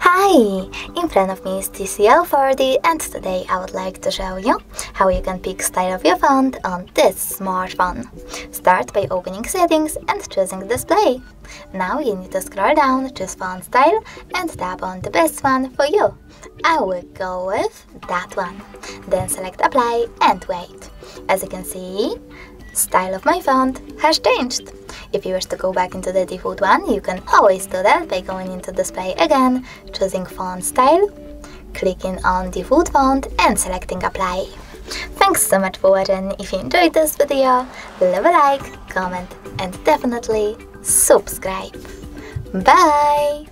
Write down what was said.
Hi! In front of me is TCL 40 and today I would like to show you how you can pick style of your font on this smartphone. Start by opening settings and choosing display. Now you need to scroll down, choose font style and tap on the best one for you. I will go with that one. Then select apply and wait. As you can see, style of my font has changed. If you wish to go back into the default one, you can always do that by going into display again, choosing font style, clicking on default font and selecting apply. Thanks so much for watching. If you enjoyed this video, leave a like, comment and definitely subscribe. Bye!